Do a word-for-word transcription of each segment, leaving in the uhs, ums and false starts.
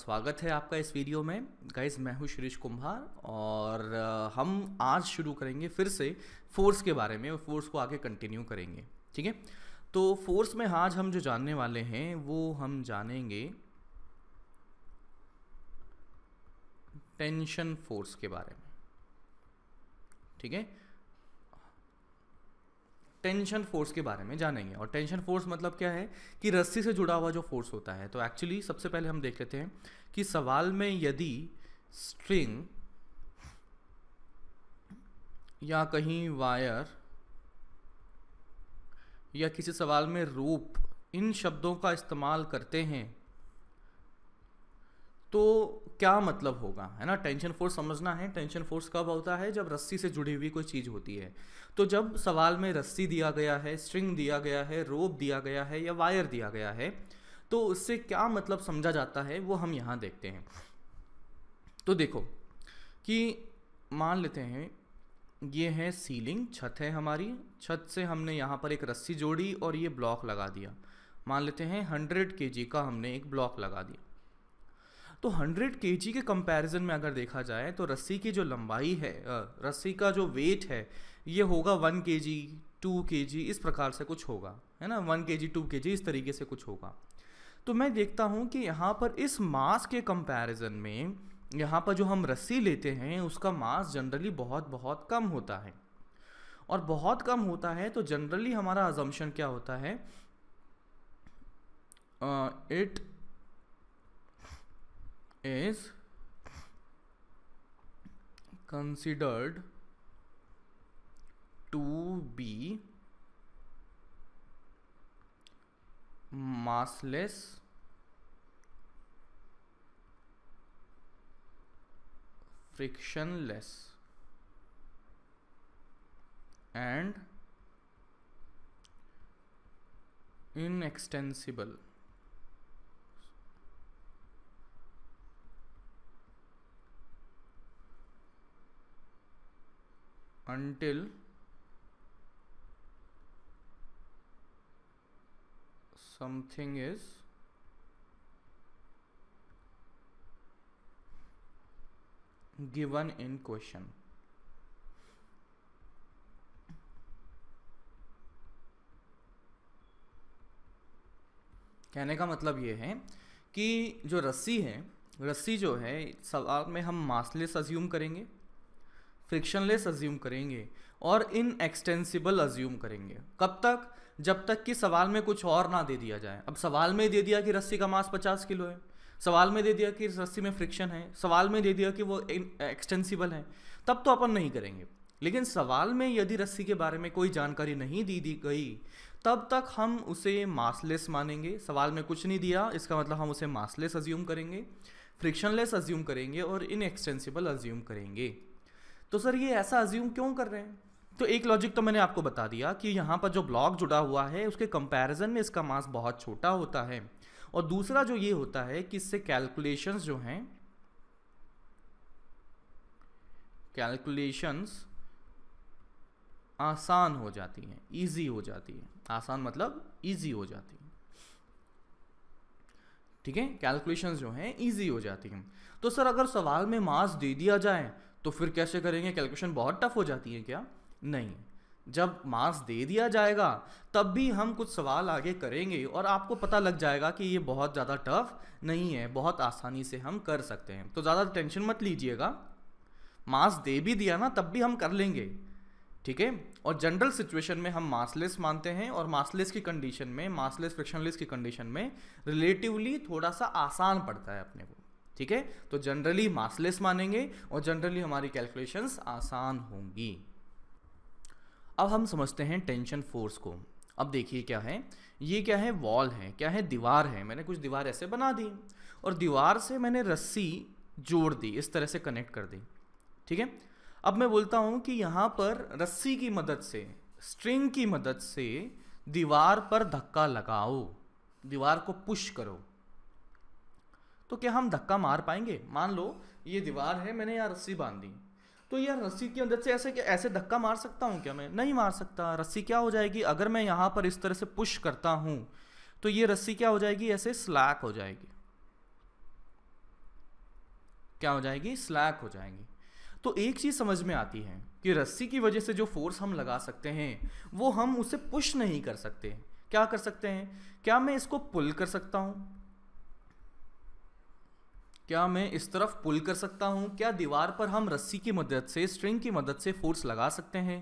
बहुत स्वागत है आपका इस वीडियो में। गाइस मैं हूँ शिरीष कुंभार और हम आज शुरू करेंगे फिर से फोर्स के बारे में और फोर्स को आगे कंटिन्यू करेंगे, ठीक है। तो फोर्स में आज हम जो जानने वाले हैं वो हम जानेंगे टेंशन फोर्स के बारे में, ठीक है। टेंशन फोर्स के बारे में जानेंगे। और टेंशन फोर्स मतलब क्या है कि रस्सी से जुड़ा हुआ जो फोर्स होता है। तो एक्चुअली सबसे पहले हम देख लेते हैं कि सवाल में यदि स्ट्रिंग या कहीं वायर या किसी सवाल में रोप इन शब्दों का इस्तेमाल करते हैं तो क्या मतलब होगा, है ना। टेंशन फोर्स समझना है। टेंशन फोर्स कब होता है, जब रस्सी से जुड़ी हुई कोई चीज़ होती है। तो जब सवाल में रस्सी दिया गया है, स्ट्रिंग दिया गया है, रोप दिया गया है या वायर दिया गया है, तो उससे क्या मतलब समझा जाता है वो हम यहाँ देखते हैं। तो देखो कि मान लेते हैं ये है सीलिंग, छत है हमारी। छत से हमने यहाँ पर एक रस्सी जोड़ी और ये ब्लॉक लगा दिया। मान लेते हैं हंड्रेड के जी का हमने एक ब्लॉक लगा दिया। तो हंड्रेड केजी के कंपैरिजन में अगर देखा जाए तो रस्सी की जो लंबाई है, रस्सी का जो वेट है, ये होगा वन केजी, टू केजी, इस प्रकार से कुछ होगा, है ना। वन केजी, टू केजी, इस तरीके से कुछ होगा। तो मैं देखता हूँ कि यहाँ पर इस मास के कंपैरिजन में यहाँ पर जो हम रस्सी लेते हैं उसका मास जनरली बहुत बहुत कम होता है। और बहुत कम होता है तो जनरली हमारा अजम्पशन क्या होता है, it uh, is considered to be massless frictionless and inextensible। Until something is given in question। कहने का मतलब ये है कि जो रस्सी है, रस्सी जो है सवाल में हम मासलेस अज्यूम करेंगे, फ्रिक्शनलेस अज्यूम करेंगे और इन एक्सटेंसिबल अज्यूम करेंगे। कब तक, जब तक कि सवाल में कुछ और ना दे दिया जाए। अब सवाल में दे दिया कि रस्सी का मास पचास किलो है, सवाल में दे दिया कि रस्सी में फ्रिक्शन है, सवाल में दे दिया कि वो एक्सटेंसिबल है, तब तो अपन नहीं करेंगे। लेकिन सवाल में यदि रस्सी के बारे में कोई जानकारी नहीं दी दी गई तब तक हम उसे मासलेस मानेंगे। सवाल में कुछ नहीं दिया, इसका मतलब हम उसे मासलेस अज्यूम करेंगे, फ्रिक्शनलेस अज्यूम करेंगे और इन एक्सटेंसिबल अज्यूम करेंगे। तो सर ये ऐसा अज्यूम क्यों कर रहे हैं? तो एक लॉजिक तो मैंने आपको बता दिया कि यहाँ पर जो ब्लॉक जुड़ा हुआ है उसके कंपैरिजन में इसका मास बहुत छोटा होता है। और दूसरा जो ये होता है कि इससे कैलकुलेशंस जो हैं, कैलकुलेशंस आसान हो जाती हैं, इजी हो जाती है। आसान मतलब इजी हो जाती है, ठीक है। कैलकुलेशंस जो हैं इजी हो जाती हैं। तो सर अगर सवाल में मास दे दिया जाए तो फिर कैसे करेंगे, कैलकुलेशन बहुत टफ हो जाती है क्या? नहीं, जब मास दे दिया जाएगा तब भी हम कुछ सवाल आगे करेंगे और आपको पता लग जाएगा कि ये बहुत ज़्यादा टफ नहीं है, बहुत आसानी से हम कर सकते हैं। तो ज़्यादा टेंशन मत लीजिएगा, मास दे भी दिया ना तब भी हम कर लेंगे, ठीक है। और जनरल सिचुएशन में हम मासलेस मानते हैं और मासलेस की कंडीशन में, मासलेस फ्रिक्शनलेस की कंडीशन में रिलेटिवली थोड़ा सा आसान पड़ता है अपने को, ठीक है। तो जनरली मासलेस मानेंगे और जनरली हमारी कैलकुलेशंस आसान होंगी। अब हम समझते हैं टेंशन फोर्स को। अब देखिए क्या है, ये क्या है, वॉल है, क्या है, दीवार है। मैंने कुछ दीवार ऐसे बना दी और दीवार से मैंने रस्सी जोड़ दी, इस तरह से कनेक्ट कर दी, ठीक है। अब मैं बोलता हूँ कि यहाँ पर रस्सी की मदद से, स्ट्रिंग की मदद से दीवार पर धक्का लगाओ, दीवार को पुश करो। तो क्या हम धक्का मार पाएंगे? मान लो ये दीवार है, मैंने यहाँ रस्सी बांध दी, तो यार रस्सी की मदद से ऐसे ऐसे धक्का मार सकता हूँ क्या मैं? नहीं मार सकता। रस्सी क्या हो जाएगी, अगर मैं यहाँ पर इस तरह से पुश करता हूँ तो ये रस्सी क्या हो जाएगी, ऐसे स्लैक हो जाएगी, क्या हो जाएगी, स्लैक हो जाएंगी। तो एक चीज़ समझ में आती है कि रस्सी की वजह से जो फोर्स हम लगा सकते हैं वो हम उसे पुश नहीं कर सकते। क्या कर सकते हैं, क्या मैं इसको पुल कर सकता हूँ, क्या मैं इस तरफ पुल कर सकता हूँ, क्या दीवार पर हम रस्सी की मदद से, स्ट्रिंग की मदद से फोर्स लगा सकते हैं?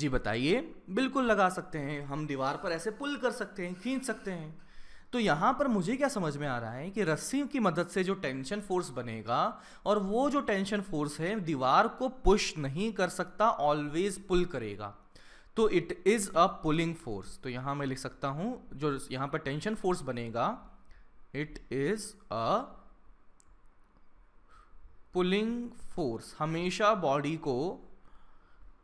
जी बताइए, बिल्कुल लगा सकते हैं। हम दीवार पर ऐसे पुल कर सकते हैं, खींच सकते हैं। तो यहाँ पर मुझे क्या समझ में आ रहा है कि रस्सी की मदद से जो टेंशन फोर्स बनेगा और वो जो टेंशन फोर्स है दीवार को पुश नहीं कर सकता, ऑलवेज पुल करेगा। तो it is a pulling force. तो यहाँ मैं लिख सकता हूँ जो यहाँ पर टेंशन फोर्स बनेगा, it is a pulling force. हमेशा बॉडी को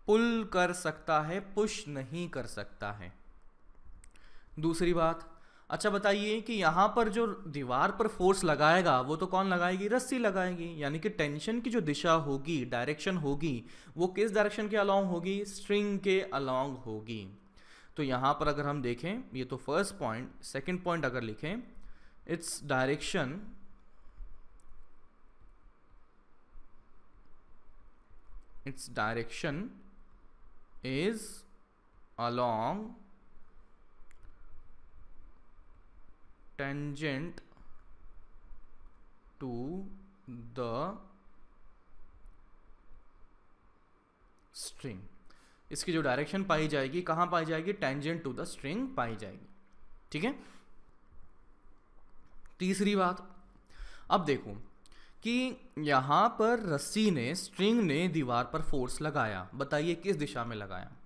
पुल कर सकता है, पुश नहीं कर सकता है। दूसरी बात, अच्छा बताइए कि यहाँ पर जो दीवार पर फोर्स लगाएगा वो तो कौन लगाएगी, रस्सी लगाएगी। यानी कि टेंशन की जो दिशा होगी, डायरेक्शन होगी, वो किस डायरेक्शन के अलोंग होगी, स्ट्रिंग के अलोंग होगी। तो यहाँ पर अगर हम देखें, ये तो फर्स्ट पॉइंट। सेकंड पॉइंट अगर लिखें, its direction its direction is along tangent to the string। इसकी जो डायरेक्शन पाई जाएगी कहाँ पाई जाएगी, tangent to the string पाई जाएगी। ठीक है, तीसरी बात, अब देखो कि यहाँ पर रस्सी ने, स्ट्रिंग ने दीवार पर फोर्स लगाया। बताइए किस दिशा में लगाया।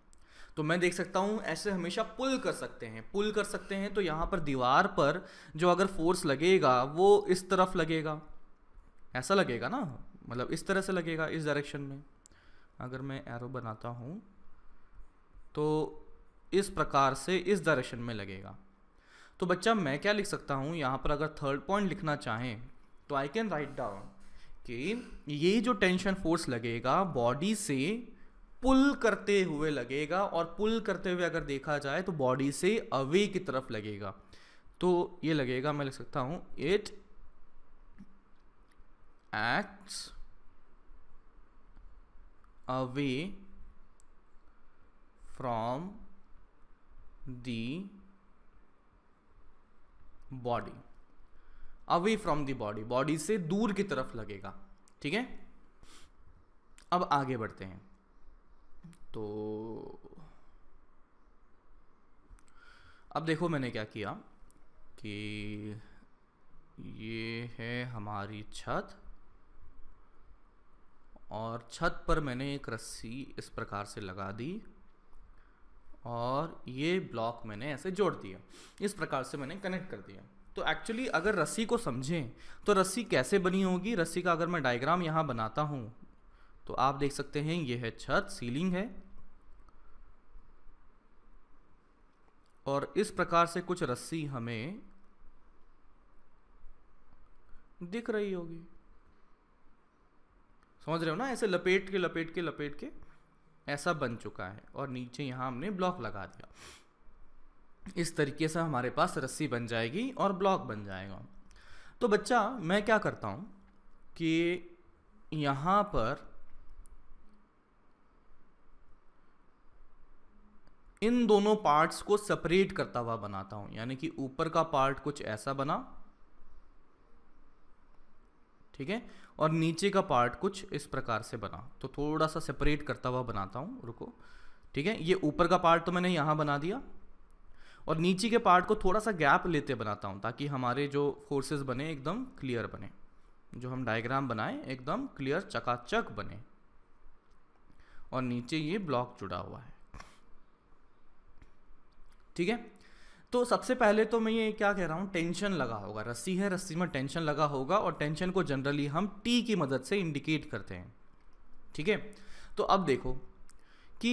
तो मैं देख सकता हूँ ऐसे हमेशा पुल कर सकते हैं, पुल कर सकते हैं। तो यहाँ पर दीवार पर जो अगर फोर्स लगेगा वो इस तरफ लगेगा, ऐसा लगेगा ना, मतलब इस तरह से लगेगा, इस डायरेक्शन में। अगर मैं एरो बनाता हूँ तो इस प्रकार से इस डायरेक्शन में लगेगा। तो बच्चा मैं क्या लिख सकता हूँ यहाँ पर, अगर थर्ड पॉइंट लिखना चाहें तो आई कैन राइट डाउन कि ये जो टेंशन फोर्स लगेगा बॉडी से पुल करते हुए लगेगा, और पुल करते हुए अगर देखा जाए तो बॉडी से अवे की तरफ लगेगा। तो ये लगेगा, मैं लिख सकता हूँ it acts away from the body, away from the body, body से दूर की तरफ लगेगा। ठीक है, अब आगे बढ़ते हैं। तो अब देखो मैंने क्या किया कि ये है हमारी छत, और छत पर मैंने एक रस्सी इस प्रकार से लगा दी और ये ब्लॉक मैंने ऐसे जोड़ दिया, इस प्रकार से मैंने कनेक्ट कर दिया। तो एक्चुअली अगर रस्सी को समझें तो रस्सी कैसे बनी होगी, रस्सी का अगर मैं डायग्राम यहाँ बनाता हूँ तो आप देख सकते हैं ये है छत, सीलिंग है, और इस प्रकार से कुछ रस्सी हमें दिख रही होगी। समझ रहे हो ना, ऐसे लपेट के लपेट के लपेट के ऐसा बन चुका है, और नीचे यहाँ हमने ब्लॉक लगा दिया। इस तरीके से हमारे पास रस्सी बन जाएगी और ब्लॉक बन जाएगा। तो बच्चा मैं क्या करता हूँ कि यहाँ पर इन दोनों पार्ट्स को सेपरेट करता हुआ बनाता हूं। यानी कि ऊपर का पार्ट कुछ ऐसा बना, ठीक है, और नीचे का पार्ट कुछ इस प्रकार से बना। तो थोड़ा सा सेपरेट करता हुआ बनाता हूं, रुको। ठीक है, ये ऊपर का पार्ट तो मैंने यहां बना दिया, और नीचे के पार्ट को थोड़ा सा गैप लेते बनाता हूं ताकि हमारे जो फोर्सेस बने एकदम क्लियर बने, जो हम डायग्राम बनाएं एकदम क्लियर चकाचक बने। और नीचे ये ब्लॉक जुड़ा हुआ है, ठीक है। तो सबसे पहले तो मैं ये क्या कह रहा हूँ, टेंशन लगा होगा, रस्सी है, रस्सी में टेंशन लगा होगा, और टेंशन को जनरली हम टी की मदद से इंडिकेट करते हैं। ठीक है, तो अब देखो कि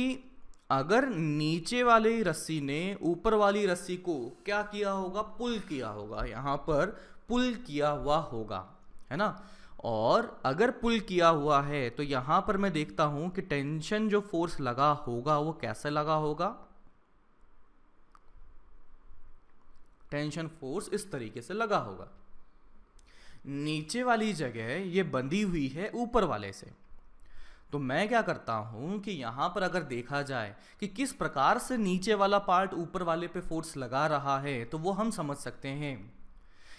अगर नीचे वाली रस्सी ने ऊपर वाली रस्सी को क्या किया होगा, पुल किया होगा, यहाँ पर पुल किया हुआ होगा, है ना। और अगर पुल किया हुआ है तो यहाँ पर मैं देखता हूँ कि टेंशन जो फोर्स लगा होगा वो कैसे लगा होगा, टेंशन फोर्स इस तरीके से लगा होगा। नीचे वाली जगह ये बंधी हुई है ऊपर वाले से। तो मैं क्या करता हूँ कि यहाँ पर अगर देखा जाए कि किस प्रकार से नीचे वाला पार्ट ऊपर वाले पे फोर्स लगा रहा है, तो वो हम समझ सकते हैं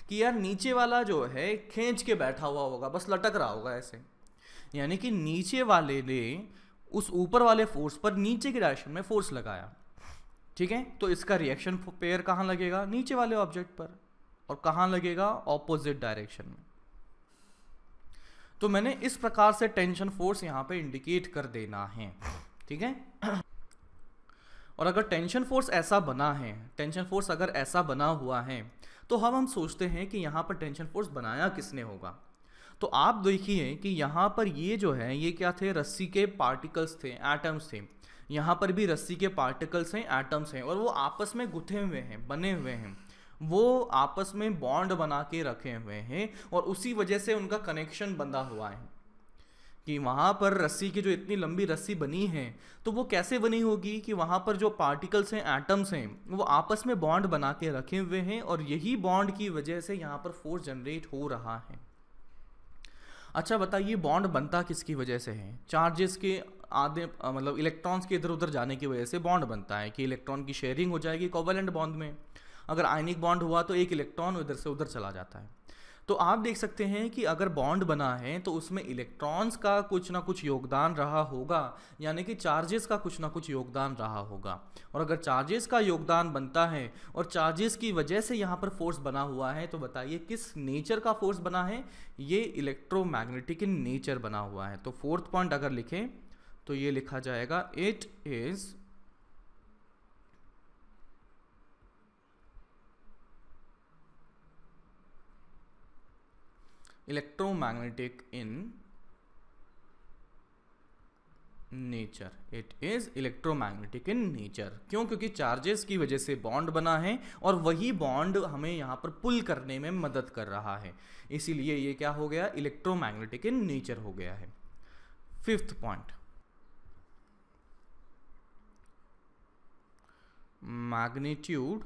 कि यार नीचे वाला जो है खींच के बैठा हुआ होगा, बस लटक रहा होगा ऐसे। यानी कि नीचे वाले ने उस ऊपर वाले फोर्स पर नीचे के डायरेक्शन में फोर्स लगाया, ठीक है। तो इसका रिएक्शन पेयर कहाँ लगेगा? नीचे वाले ऑब्जेक्ट पर। और कहाँ लगेगा? ऑपोजिट डायरेक्शन में। तो मैंने इस प्रकार से टेंशन फोर्स यहाँ पे इंडिकेट कर देना है, ठीक है। और अगर टेंशन फोर्स ऐसा बना है, टेंशन फोर्स अगर ऐसा बना हुआ है, तो हम हम सोचते हैं कि यहाँ पर टेंशन फोर्स बनाया किसने होगा। तो आप देखिए कि यहाँ पर ये जो है ये क्या थे? रस्सी के पार्टिकल्स थे, एटम्स थे। यहाँ पर भी रस्सी के पार्टिकल्स हैं, एटम्स हैं, और वो आपस में गुथे हुए हैं, बने हुए हैं, वो आपस में बॉन्ड बना के रखे हुए हैं, और उसी वजह से उनका कनेक्शन बंधा हुआ है। कि वहाँ पर रस्सी की जो इतनी लंबी रस्सी बनी है, तो वो कैसे बनी होगी कि वहाँ पर जो पार्टिकल्स हैं, एटम्स हैं, वो आपस में बॉन्ड बना के रखे हुए हैं, और यही बॉन्ड की वजह से यहाँ पर फोर्स जनरेट हो रहा है। अच्छा बताइए, बॉन्ड बनता किसकी वजह से है? चार्जेस के आधे, मतलब इलेक्ट्रॉन्स के इधर उधर जाने की वजह से बॉन्ड बनता है कि इलेक्ट्रॉन की शेयरिंग हो जाएगी कोवेलेंट बॉन्ड में। अगर आयनिक बॉन्ड हुआ तो एक इलेक्ट्रॉन इधर से उधर चला जाता है। तो आप देख सकते हैं कि अगर बॉन्ड बना है तो उसमें इलेक्ट्रॉन्स का कुछ ना कुछ योगदान रहा होगा, यानी कि चार्जेस का कुछ ना कुछ योगदान रहा होगा। और अगर चार्जेस का योगदान बनता है और चार्जेस की वजह से यहाँ पर फोर्स बना हुआ है, तो बताइए किस नेचर का फोर्स बना है? ये इलेक्ट्रोमैग्नेटिक इन नेचर बना हुआ है। तो फोर्थ पॉइंट अगर लिखें तो ये लिखा जाएगा, it is electromagnetic in nature, it is electromagnetic in nature। क्यों? क्योंकि charges की वजह से bond बना है और वही bond हमें यहाँ पर pull करने में मदद कर रहा है, इसीलिए ये क्या हो गया? electromagnetic in nature हो गया है। Fifth point, magnitude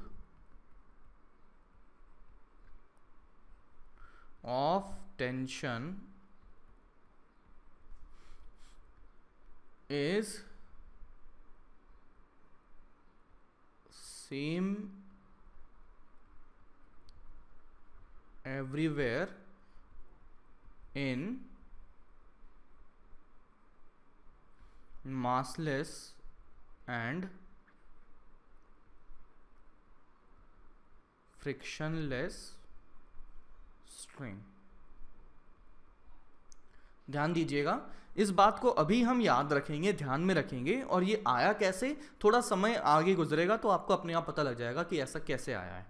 of tension is same everywhere in massless and frictionless string. ध्यान दीजिएगा, इस बात को अभी हम याद रखेंगे, ध्यान में रखेंगे। और ये आया कैसे? थोड़ा समय आगे गुजरेगा तो आपको अपने आप पता लग जाएगा कि ऐसा कैसे आया है।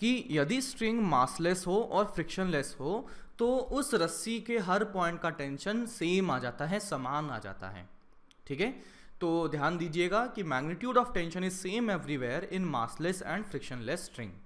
कि यदि स्ट्रिंग मासलेस हो और फ्रिक्शनलेस हो तो उस रस्सी के हर पॉइंट का टेंशन सेम आ जाता है, समान आ जाता है, ठीक है। तो ध्यान दीजिएगा कि magnitude of tension is same everywhere in massless and frictionless string.